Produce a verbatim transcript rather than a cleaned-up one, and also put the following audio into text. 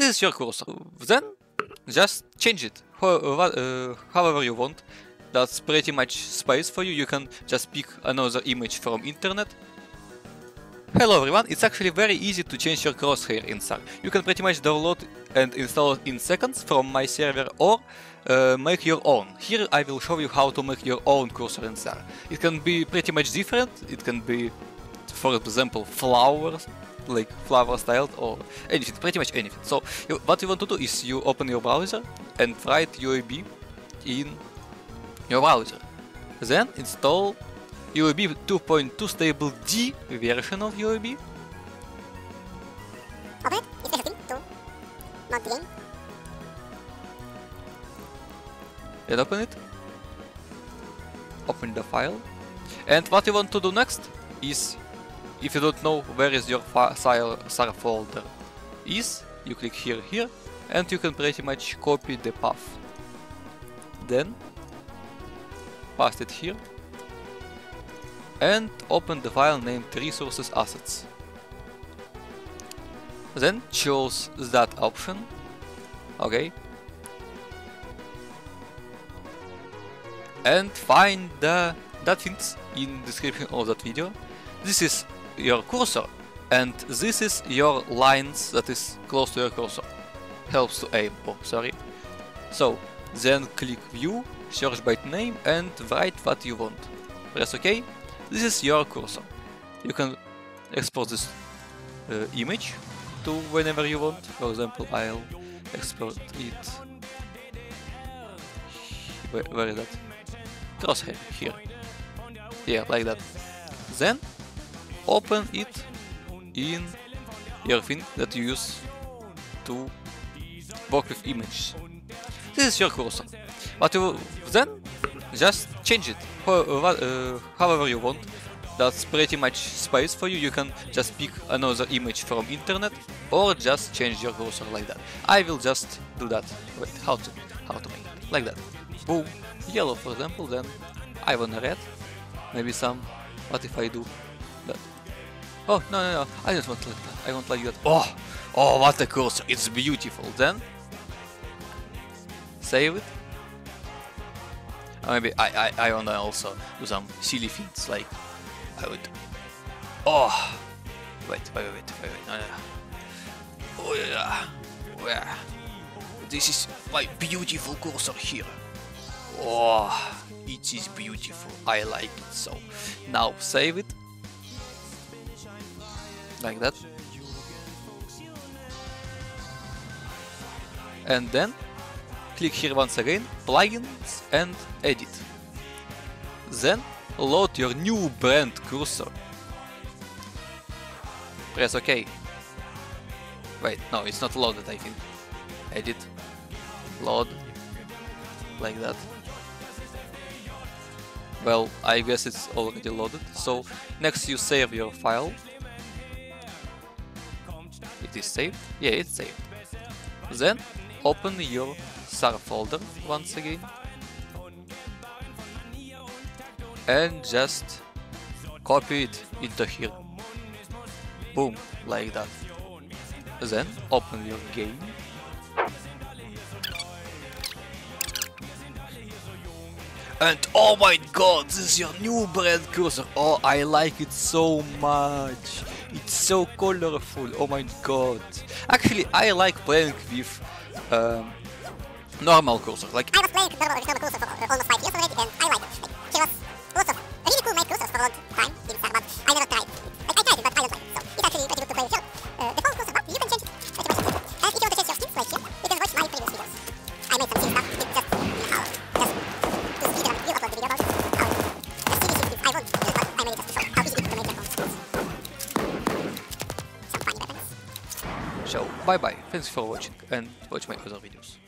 This is your cursor. Then just change it uh, however you want. That's pretty much space for you. You can just pick another image from internet. Hello everyone, it's actually very easy to change your crosshair in S A R. You can pretty much download and install it in seconds from my server or uh, make your own. Here I will show you how to make your own cursor in S A R. It can be pretty much different. It can be, for example, flowers, like flower styled or anything, pretty much anything. So you, what you want to do is you open your browser and write U E B in your browser. Then install U E B two point two stable D version of U E B. Open it if there's nothing to not begin. And open it. Open the file. And what you want to do next is, if you don't know where is your S A R folder is, you click here, here, and you can pretty much copy the path. Then paste it here. And open the file named resources assets. Then choose that option. Okay. And find the that things in description of that video. This is your cursor and this is your lines that is close to your cursor. Helps to aim. Oh, sorry. So then click view, search by name and write what you want. Press OK. This is your cursor. You can export this uh, image to whenever you want. For example, I'll export it. Where, where is that? Crosshair, here. Yeah, like that. Then open it in your thing that you use to work with images. This is your cursor. But you then just change it uh, however you want. That's pretty much space for you. You can just pick another image from internet or just change your cursor like that. I will just do that. Wait, how to how to make it like that? Boom, yellow for example. Then I want red. Maybe some. What if I do that? Oh no no no! I don't want like that. I want like that. Oh oh! What a cursor! It's beautiful. Then save it. Maybe I, I, I wanna also do some silly things like I would. Oh! Wait, wait, wait, wait, wait. No, no. Oh, yeah. Where? This is my beautiful cursor here. Oh! It is beautiful. I like it so. Now save it. Like that. And then click here once again, plugins and edit. Then load your new brand cursor. Press OK. Wait, no, it's not loaded, I think. Edit, load, like that. Well, I guess it's already loaded. So next you save your file. It is saved. Yeah, it's saved. Then open your S A R folder once again and just copy it into here. Boom, like that. Then open your game. And oh my god, this is your new brand cursor. Oh, I like it so much. It's so colorful. Oh my god. Actually, I like playing with um, normal cursor. Like I was playing normal original cursor for almost five years already, and I like it. Like, there was lots of really cool made cursors for a long time in S A R, but I never tried. Like, I tried it, but I don't like it. So it's actually pretty good to play with your uh, default cursor, but you can change it pretty much easily. And if you want to change your things like here, you can watch my previous videos. I made some silly stuff. It's just how just to speed it up. You upload the video about how the silly things I want to do, but I made it just to show how easy it is to make your own things. Some funny weapons. So bye bye. Thanks for watching and watch my other videos.